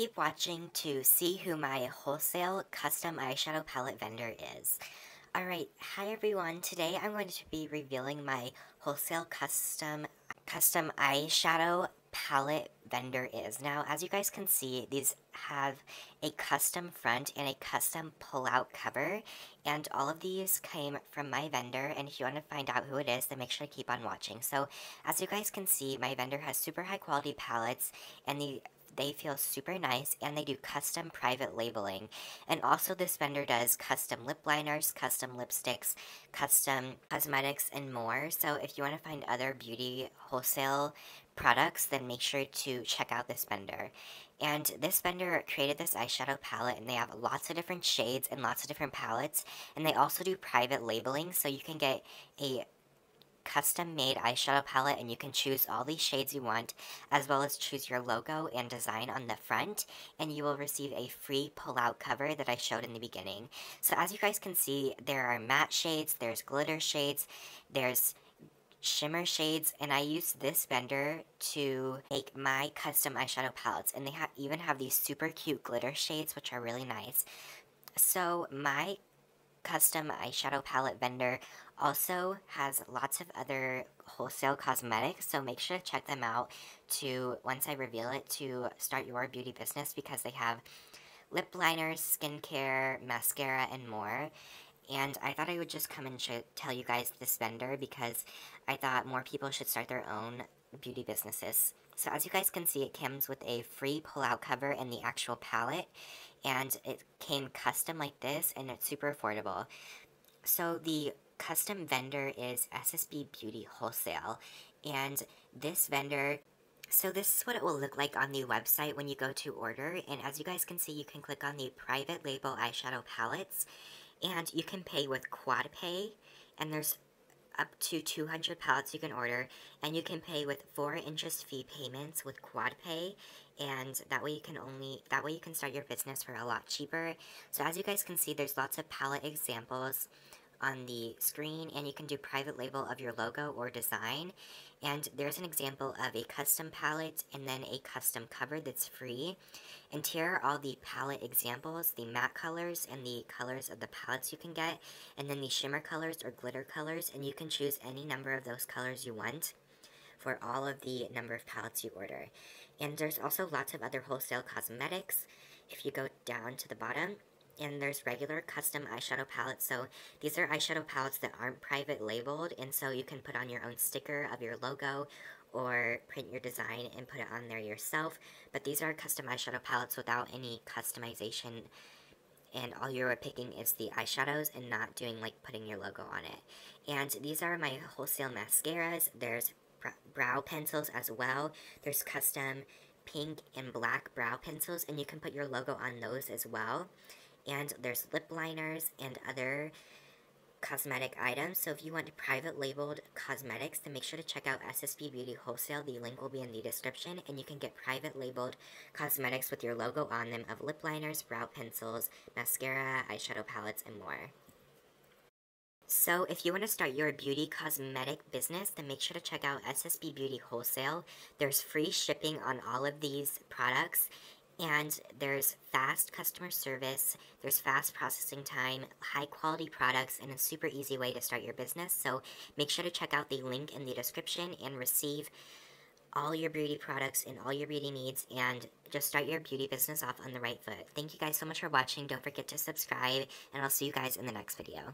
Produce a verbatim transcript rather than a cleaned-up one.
keep watching to see who my wholesale custom eyeshadow palette vendor is. Alright, hi everyone. Today I'm going to be revealing my wholesale custom custom eyeshadow palette vendor is. Now, as you guys can see, these have a custom front and a custom pull-out cover, and all of these came from my vendor, and if you want to find out who it is, then make sure to keep on watching. So, as you guys can see, my vendor has super high-quality palettes, and the they feel super nice, and they do custom private labeling. And also this vendor does custom lip liners, custom lipsticks, custom cosmetics, and more. So if you want to find other beauty wholesale products, then make sure to check out this vendor. And this vendor created this eyeshadow palette, and they have lots of different shades and lots of different palettes. And they also do private labeling, so you can get a custom made eyeshadow palette, and you can choose all these shades you want, as well as choose your logo and design on the front, and you will receive a free pull-out cover that I showed in the beginning. So as you guys can see, there are matte shades, there's glitter shades, there's shimmer shades, and I used this vendor to make my custom eyeshadow palettes, and they ha- even have these super cute glitter shades, which are really nice. So my custom eyeshadow palette vendor also has lots of other wholesale cosmetics, so make sure to check them out to, once I reveal it, to start your beauty business, because they have lip liners, skincare, mascara, and more. And I thought I would just come and sh tell you guys this vendor, because I thought more people should start their own beauty businesses. So as you guys can see, it comes with a free pull-out cover and the actual palette, and it came custom like this, and it's super affordable. So the custom vendor is S S B Beauty Wholesale, and this vendor, so this is what it will look like on the website when you go to order. And as you guys can see, you can click on the private label eyeshadow palettes, and you can pay with QuadPay, and there's up to two hundred palettes you can order, and you can pay with four interest fee payments with QuadPay, and that way you can only that way you can start your business for a lot cheaper. So as you guys can see, there's lots of palette examples on the screen, and you can do private label of your logo or design, and there's an example of a custom palette and then a custom cover that's free. And here are all the palette examples, the matte colors and the colors of the palettes you can get, and then the shimmer colors or glitter colors, and you can choose any number of those colors you want for all of the number of palettes you order. And there's also lots of other wholesale cosmetics if you go down to the bottom. And there's regular custom eyeshadow palettes, so these are eyeshadow palettes that aren't private labeled, and so you can put on your own sticker of your logo or print your design and put it on there yourself. But these are custom eyeshadow palettes without any customization, and all you're picking is the eyeshadows and not doing like putting your logo on it. And these are my wholesale mascaras. There's brow pencils as well. There's custom pink and black brow pencils, and you can put your logo on those as well. And there's lip liners and other cosmetic items. So if you want private labeled cosmetics, then make sure to check out S S B Beauty Wholesale. The link will be in the description, and you can get private labeled cosmetics with your logo on them of lip liners, brow pencils, mascara, eyeshadow palettes, and more. So if you want to start your beauty cosmetic business, then make sure to check out S S B Beauty Wholesale. There's free shipping on all of these products, and there's fast customer service, there's fast processing time, high quality products, and a super easy way to start your business. So make sure to check out the link in the description and receive all your beauty products and all your beauty needs, and just start your beauty business off on the right foot. Thank you guys so much for watching. Don't forget to subscribe, and I'll see you guys in the next video.